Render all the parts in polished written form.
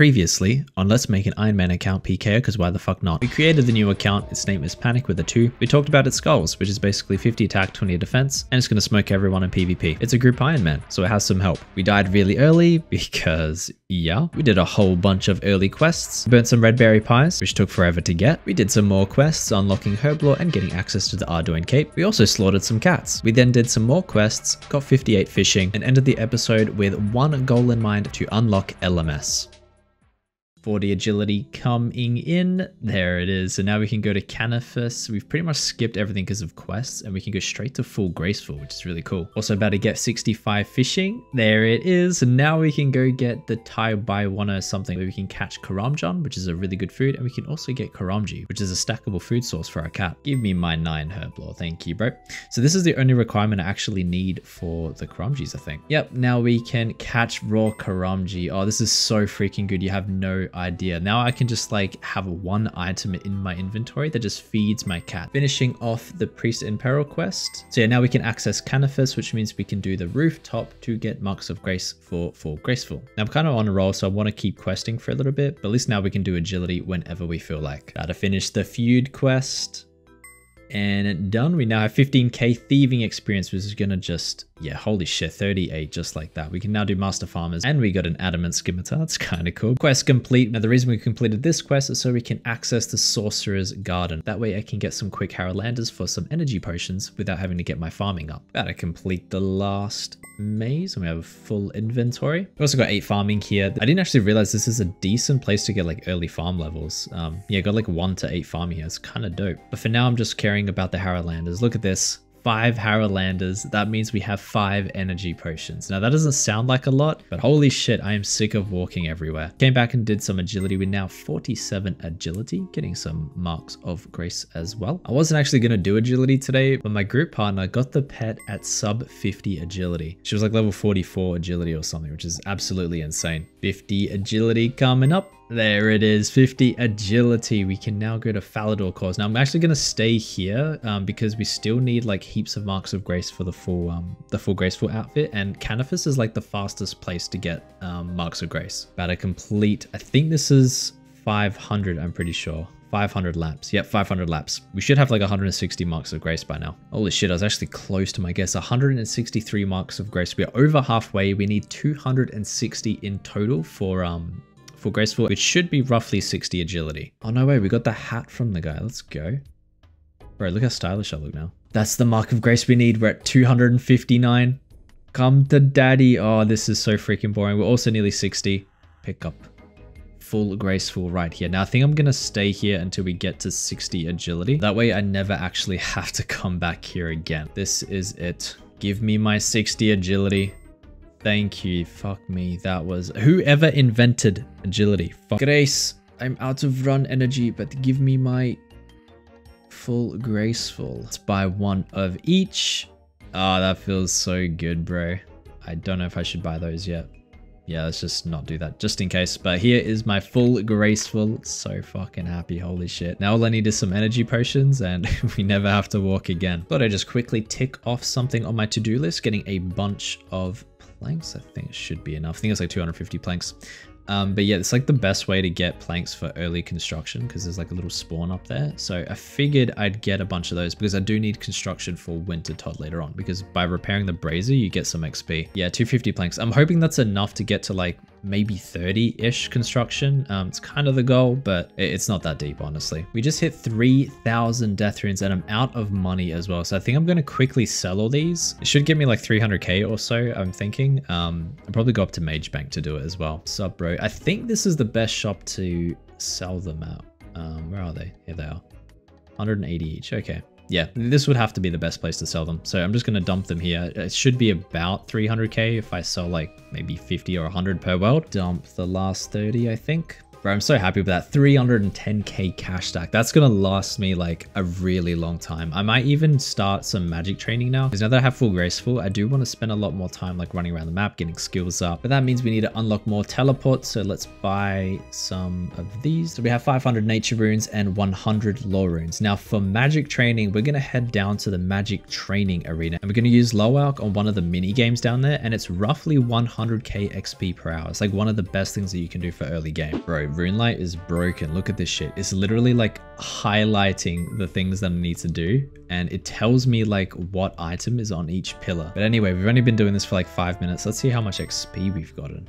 previously on Let's Make an Iron Man Account PK, because why the fuck not. We created the new account, its name is Panic with a 2. We talked about its skulls, which is basically 50 attack, 20 defense, and it's going to smoke everyone in PvP. It's a group Iron Man, so it has some help. We died really early because, yeah, we did a whole bunch of early quests. We burnt some red berry pies, which took forever to get. We did some more quests, unlocking herblore and getting access to the Ardoin cape. We also slaughtered some cats. We then did some more quests, got 58 fishing, and ended the episode with one goal in mind: to unlock LMS. 40 agility coming in. There it is. So now we can go to Canifis. We've pretty much skipped everything because of quests, and we can go straight to full graceful, which is really cool. Also about to get 65 fishing. There it is. And now we can go get the Thai by one or something where we can catch Karamjan, which is a really good food. And we can also get Karamji, which is a stackable food source for our cat. Give me my 9 herblore. Thank you, bro. So this is the only requirement I actually need for the Karamjis, I think. Yep. Now we can catch raw Karamji. Oh, this is so freaking good. You have no idea. Now I can just like have one item in my inventory that just feeds my cat. Finishing off the Priest in Peril quest. So yeah, now we can access Canifis, which means we can do the rooftop to get Marks of Grace for full graceful. Now I'm kind of on a roll, so I want to keep questing for a little bit, but at least now we can do agility whenever we feel like. Now to finish the feud quest. And done. We now have 15k thieving experience, which is gonna just, yeah, holy shit, 38 just like that. We can now do master farmers, and we got an adamant scimitar. That's kind of cool. Quest complete. Now the reason we completed this quest is so we can access the sorcerer's garden. That way I can get some quick Haralanders for some energy potions without having to get my farming up. About to complete the last maze, and we have a full inventory. We also got 8 farming here. I didn't actually realize this is a decent place to get like early farm levels. Yeah, got like 1 to 8 farming here. It's kind of dope. But for now, I'm just caring about the Haralanders. Look at this. 5 Haralanders. That means we have 5 energy potions. Now that doesn't sound like a lot, but holy shit, I am sick of walking everywhere. Came back and did some agility. We're now 47 agility, getting some marks of grace as well. I wasn't actually going to do agility today, but my group partner got the pet at sub 50 agility. She was like level 44 agility or something, which is absolutely insane. 50 agility coming up. There it is, 50 agility. We can now go to Falador cause. Now I'm actually going to stay here because we still need like heaps of marks of grace for the full graceful outfit, and Canifis is like the fastest place to get marks of grace. About to complete, I think this is 500, I'm pretty sure. 500 laps. Yep, 500 laps. We should have like 160 marks of grace by now. Holy shit, I was actually close to my guess. 163 marks of grace. We are over halfway. We need 260 in total for graceful, which should be roughly 60 agility. Oh, no way. We got the hat from the guy. Let's go. Bro, look how stylish I look now. That's the mark of grace we need. We're at 259. Come to daddy. Oh, this is so freaking boring. We're also nearly 60. Pick up full graceful right here. Now I think I'm going to stay here until we get to 60 agility. That way I never actually have to come back here again. This is it. Give me my 60 agility. Thank you. Fuck me. That was whoever invented agility. Fuck. Grace. I'm out of run energy, but give me my full graceful. Let's buy 1 of each. Ah, that feels so good, bro. I don't know if I should buy those yet. Yeah, let's just not do that just in case. But here is my full graceful. So fucking happy. Holy shit. Now all I need is some energy potions and we never have to walk again. Thought I'd just quickly tick off something on my to-do list. Getting a bunch of planks. I think it should be enough. I think it's like 250 planks. But yeah, it's like the best way to get planks for early construction because there's like a little spawn up there. So I figured I'd get a bunch of those because I do need construction for Wintertodt later on, because by repairing the brazier, you get some XP. Yeah, 250 planks. I'm hoping that's enough to get to like maybe 30-ish construction. It's kind of the goal, but it's not that deep, honestly. We just hit 3,000 death runes and I'm out of money as well. So I think I'm going to quickly sell all these. It should give me like 300k or so, I'm thinking. I'll probably go up to Mage Bank to do it as well. Sup, bro? I think this is the best shop to sell them at. Where are they? Here they are. 180 each. Okay. Yeah, this would have to be the best place to sell them. So I'm just going to dump them here. It should be about 300k if I sell like maybe 50 or 100 per world. Dump the last 30, I think. Bro, I'm so happy with that. 310k cash stack. That's gonna last me like a really long time. I might even start some magic training now, because now that I have full graceful, I do want to spend a lot more time like running around the map, getting skills up. But that means we need to unlock more teleports. So let's buy some of these. So we have 500 nature runes and 100 lore runes. Now for magic training, we're gonna head down to the magic training arena and we're gonna use Low Elk on one of the mini games down there. And it's roughly 100k XP per hour. It's like one of the best things that you can do for early game. Bro, RuneLite is broken. Look at this shit. It's literally like highlighting the things that I need to do, and it tells me like what item is on each pillar. But anyway, we've only been doing this for like 5 minutes. Let's see how much XP we've gotten.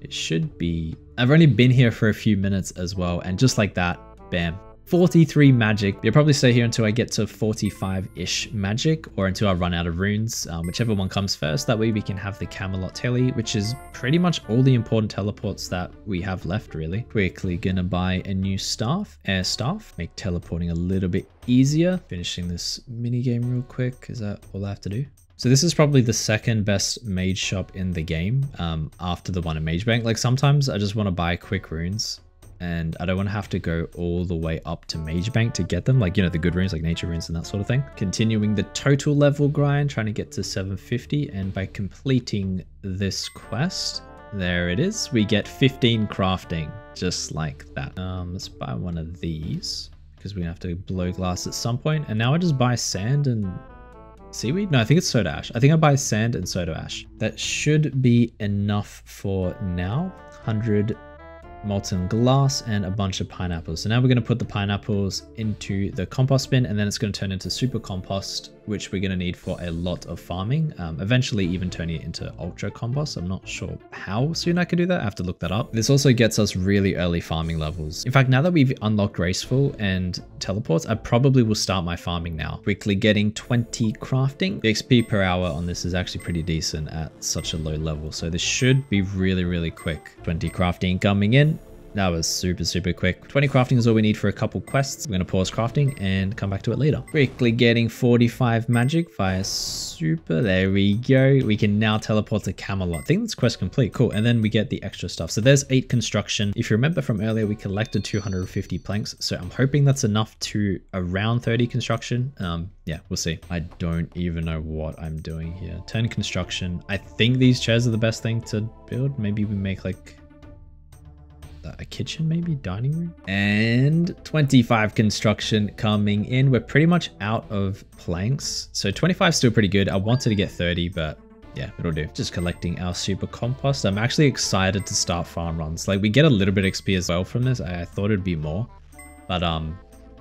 It should be... I've only been here for a few minutes as well, and just like that, bam. 43 magic. You'll probably stay here until I get to 45-ish magic, or until I run out of runes, whichever one comes first. That way we can have the Camelot tele, which is pretty much all the important teleports that we have left, really. Quickly gonna buy a new staff, air staff, make teleporting a little bit easier. Finishing this mini game real quick. Is that all I have to do? So this is probably the second best mage shop in the game, after the one in Mage Bank. Like sometimes I just want to buy quick runes, and I don't want to have to go all the way up to Mage Bank to get them. Like, you know, the good runes, like nature runes and that sort of thing. Continuing the total level grind, trying to get to 750. And by completing this quest, there it is. We get 15 crafting, just like that. Let's buy one of these, because we're going to have to blow glass at some point. And now I just buy sand and seaweed? No, I think it's soda ash. I think I buy sand and soda ash. That should be enough for now. 100... molten glass and a bunch of pineapples. So now we're going to put the pineapples into the compost bin, and then it's going to turn into super compost, which we're going to need for a lot of farming. Eventually even turning it into ultra compost. I'm not sure how soon I can do that. I have to look that up. This also gets us really early farming levels. In fact, now that we've unlocked graceful and teleports, I probably will start my farming now. Quickly getting 20 crafting. The XP per hour on this is actually pretty decent at such a low level, so this should be really, really quick. 20 crafting coming in. That was super, super quick. 20 crafting is all we need for a couple quests. We're going to pause crafting and come back to it later. Quickly getting 45 magic via super. There we go. We can now teleport to Camelot. I think that's quest complete. Cool. And then we get the extra stuff. So there's 8 construction. If you remember from earlier, we collected 250 planks. So I'm hoping that's enough to around 30 construction. Yeah, we'll see. I don't even know what I'm doing here. 10 construction. I think these chairs are the best thing to build. Maybe we make like... a kitchen, maybe dining room, and 25 construction coming in. We're pretty much out of planks, so 25 is still pretty good. I wanted to get 30, but yeah, it'll do. Just collecting our super compost. I'm actually excited to start farm runs. Like, we get a little bit of XP as well from this. I thought it'd be more, but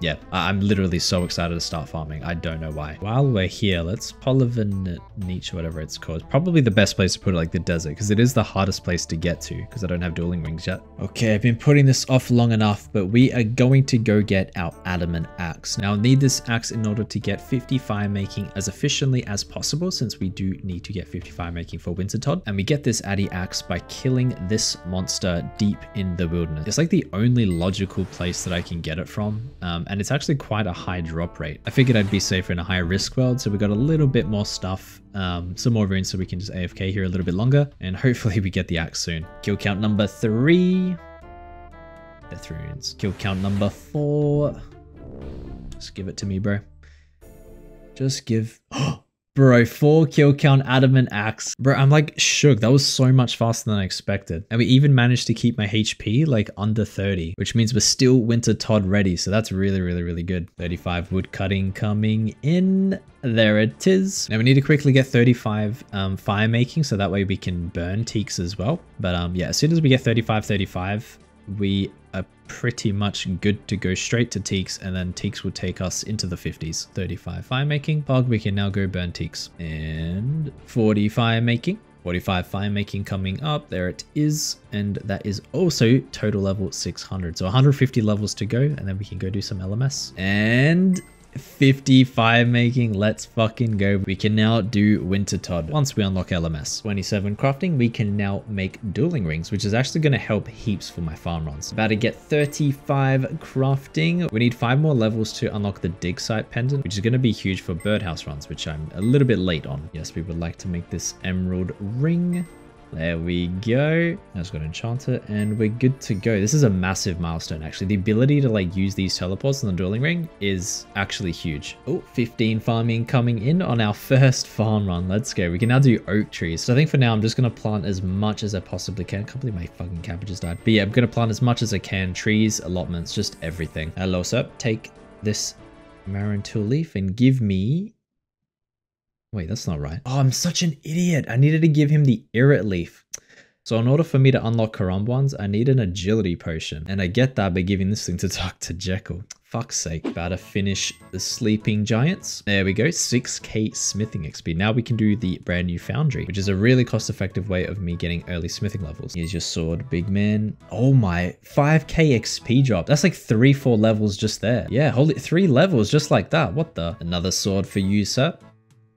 yeah, I'm literally so excited to start farming. I don't know why. While we're here, let's Polyvan Niche, whatever it's called. Probably the best place to put it, like the desert, because it is the hardest place to get to, because I don't have dueling rings yet. Okay, I've been putting this off long enough, but we are going to go get our adamant axe. Now, I'll need this axe in order to get 50 fire making as efficiently as possible, since we do need to get 50 fire making for Wintertodt. And we get this Addy axe by killing this monster deep in the wilderness. It's like the only logical place that I can get it from. And it's actually quite a high drop rate. I figured I'd be safer in a higher risk world, so we got a little bit more stuff, some more runes, so we can just AFK here a little bit longer, and hopefully we get the axe soon. Kill count number 3. Death runes. Kill count number 4. Just give it to me, bro. Just give... Bro, 4 kill count adamant axe. Bro, I'm like shook. That was so much faster than I expected. And we even managed to keep my HP like under 30, which means we're still Wintertodt ready. So that's really, really, really good. 35 wood cutting coming in. There it is. Now we need to quickly get 35 fire making, so that way we can burn teaks as well. But yeah, as soon as we get 35, we are pretty much good to go straight to teaks, and then teaks will take us into the 50s. 35 fire making. Pog, we can now go burn teaks. And 40 fire making. 45 fire making coming up. There it is. And that is also total level 600. So 150 levels to go, and then we can go do some LMS. And 50 fire making. Let's fucking go. We can now do Wintertodt once we unlock LMS. 27 crafting. We can now make dueling rings, which is actually going to help heaps for my farm runs. About to get 35 crafting. We need 5 more levels to unlock the dig site pendant, which is going to be huge for birdhouse runs, which I'm a little bit late on. Yes, we would like to make this emerald ring. There we go. I just got to enchant it and we're good to go. This is a massive milestone, actually. The ability to like use these teleports in the dueling ring is actually huge. Oh, 15 farming coming in on our first farm run. Let's go. We can now do oak trees. So I think for now, I'm just going to plant as much as I possibly can. I can't believe my fucking cabbages died. But yeah, I'm going to plant as much as I can. Trees, allotments, just everything. Hello, sir. Take this Marantul leaf and give me... Wait, that's not right. Oh, I'm such an idiot. I needed to give him the Irrit Leaf. So in order for me to unlock Karambwans, I need an agility potion. And I get that by giving this thing to Dr. Jekyll. Fuck's sake. About to finish the Sleeping Giants. There we go. 6k smithing XP. Now we can do the brand new Foundry, which is a really cost-effective way of me getting early smithing levels. Here's your sword, big man. Oh my, 5k XP drop. That's like 3-4 levels just there. Yeah, holy, 3 levels just like that. What the? Another sword for you, sir.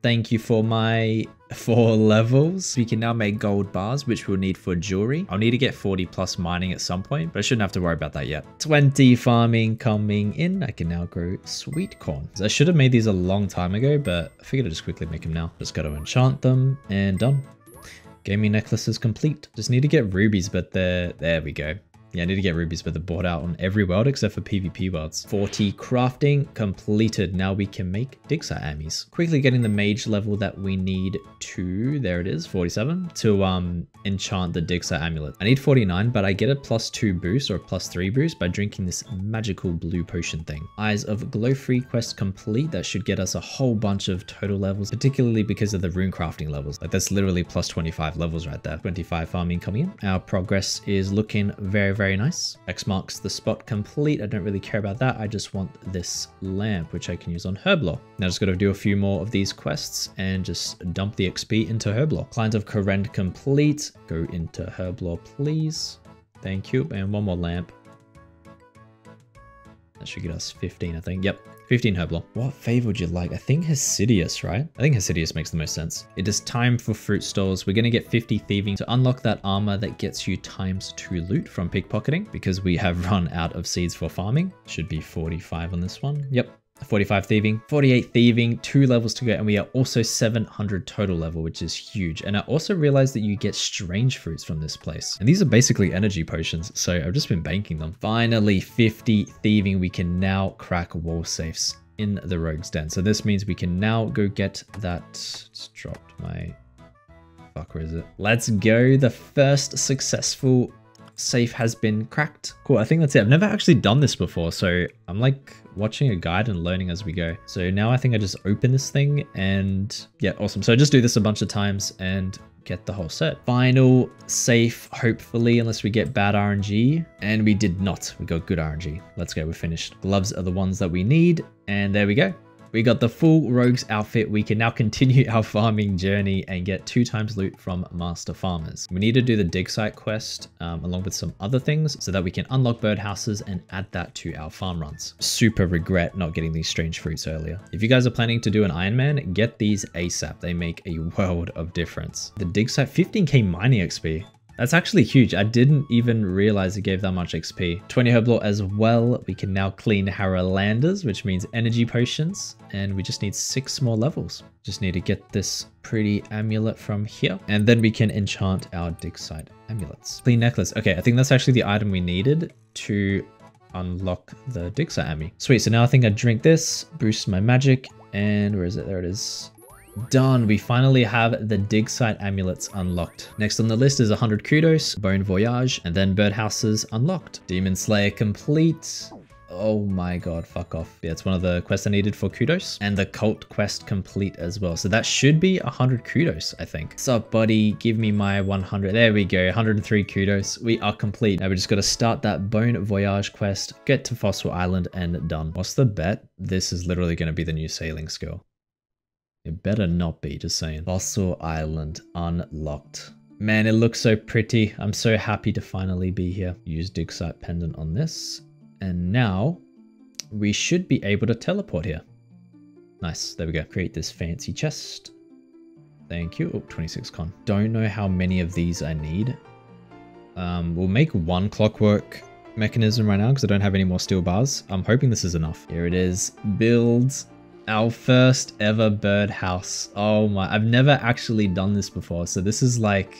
Thank you for my 4 levels. We can now make gold bars, which we'll need for jewelry. I'll need to get 40 plus mining at some point, but I shouldn't have to worry about that yet. 20 farming coming in. I can now grow sweet corn. I should have made these a long time ago, but I figured I'd just quickly make them now. Just got to enchant them and done. Gaming necklace is complete. Just need to get rubies, but there we go. Yeah, I need to get rubies, but they're bought out on every world except for PvP worlds. 40 crafting completed. Now we can make dig site ammies. Quickly getting the mage level that we need to, there it is, 47, to enchant the dig site amulet. I need 49, but I get a +2 boost or a +3 boost by drinking this magical blue potion thing. Eyes of Glow Free quest complete. That should get us a whole bunch of total levels, particularly because of the rune crafting levels. Like that's literally +25 levels right there. 25 farming coming in. Our progress is looking very nice. X marks the spot complete. I don't really care about that. I just want this lamp, which I can use on Herblore. Now I just got to do a few more of these quests and just dump the XP into Herblore. Client of Corend complete. Go into Herblore, please. Thank you. And one more lamp. That should get us 15, I think. Yep. 15 Herblore. What favor would you like? I think Hosidius, right? I think Hosidius makes the most sense. It is time for fruit stalls. We're going to get 50 thieving to unlock that armor that gets you ×2 loot from pickpocketing because we have run out of seeds for farming. Should be 45 on this one. Yep. 45 thieving, 48 thieving, 2 levels to go. And we are also 700 total level, which is huge. And I also realized that you get strange fruits from this place. And these are basically energy potions. So I've just been banking them. Finally, 50 thieving. We can now crack wall safes in the rogue's den. So this means we can now go get that. Just dropped my, fuck, where is it? Let's go. The first successful safe has been cracked. Cool, I think that's it. I've never actually done this before, so I'm like watching a guide and learning as we go. So now I think I just open this thing and yeah, awesome. So I just do this a bunch of times and get the whole set. Final safe, hopefully, unless we get bad RNG. And we did not. We got good RNG. Let's go, we're finished. Gloves are the ones that we need. And there we go. We got the full rogue's outfit. We can now continue our farming journey and get 2x loot from master farmers. We need to do the dig site quest along with some other things so that we can unlock birdhouses and add that to our farm runs. Super regret not getting these strange fruits earlier. If you guys are planning to do an Iron Man, get these ASAP. They make a world of difference. The dig site, 15k mining XP. That's actually huge. I didn't even realize it gave that much XP. 20 Herblore as well. We can now clean Haralanders, which means energy potions. And we just need 6 more levels. Just need to get this pretty amulet from here. And then we can enchant our dig site amulets. Clean necklace. Okay, I think that's actually the item we needed to unlock the dig site ammy. Sweet, so now I think I drink this, boost my magic, and where is it? There it is. Done. We finally have the dig site amulets unlocked. Next on the list is 100 kudos, bone voyage, and then birdhouses unlocked. Demon slayer complete. Oh my god, fuck off. Yeah, it's one of the quests I needed for kudos. And the cult quest complete as well. So that should be 100 kudos, I think. What's up, buddy? Give me my 100. There we go, 103 kudos. We are complete. Now we just got to start that bone voyage quest, get to Fossil Island, and done. What's the bet? This is literally going to be the new sailing skill. It better not be, just saying. Fossil Island unlocked. Man, it looks so pretty. I'm so happy to finally be here. Use dig site pendant on this. And now we should be able to teleport here. Nice, there we go. Create this fancy chest. Thank you. Oh, 26 con. Don't know how many of these I need. We'll make one clockwork mechanism right now because I don't have any more steel bars. I'm hoping this is enough. Here it is. Builds. Our first ever birdhouse. Oh my, I've never actually done this before. So this is like,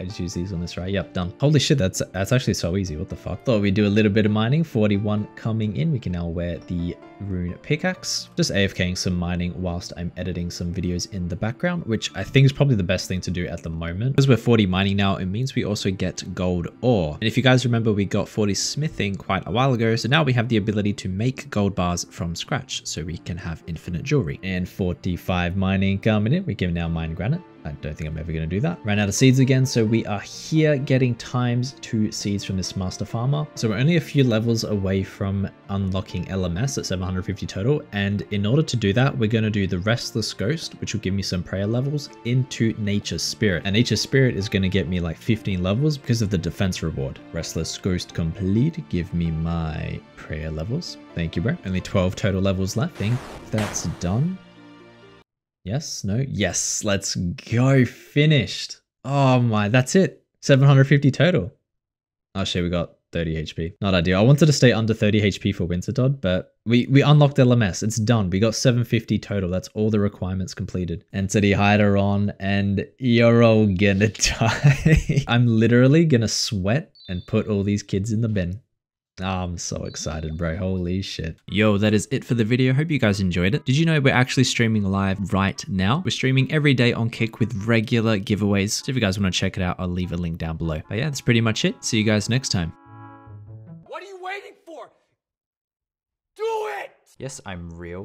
I I just use these on this, right? Yep, done. Holy shit, that's actually so easy. What the fuck? Thought we do a little bit of mining. 41 coming in. We can now wear the rune pickaxe. Just AFKing some mining whilst I'm editing some videos in the background, which I think is probably the best thing to do at the moment. Because we're 40 mining now, it means we also get gold ore. And if you guys remember, we got 40 smithing quite a while ago. So now we have the ability to make gold bars from scratch, so we can have infinite jewelry. And 45 mining coming in. We can now mine granite. I don't think I'm ever going to do that. Ran out of seeds again, so we are here getting times 2 seeds from this master farmer. So we're only a few levels away from unlocking LMS at 750 total, and in order to do that, we're going to do the Restless Ghost, which will give me some prayer levels, into Nature Spirit. And Nature Spirit is going to get me like 15 levels because of the defense reward. Restless Ghost complete. Give me my prayer levels. Thank you, bro. Only 12 total levels left. I think that's done. Yes, no, yes, let's go, finished. Oh my, that's it, 750 total. Oh shit, we got 30 HP, not ideal. I wanted to stay under 30 HP for Wintertodt, but we unlocked LMS, it's done. We got 750 total, that's all the requirements completed. Entity Hyderon, and you're all gonna die. I'm literally gonna sweat and put all these kids in the bin. Oh, I'm so excited, bro. Holy shit. Yo, that is it for the video. Hope you guys enjoyed it. Did you know we're actually streaming live right now? We're streaming every day on Kick with regular giveaways. So if you guys want to check it out, I'll leave a link down below. But yeah, that's pretty much it. See you guys next time. What are you waiting for? Do it! Yes, I'm real.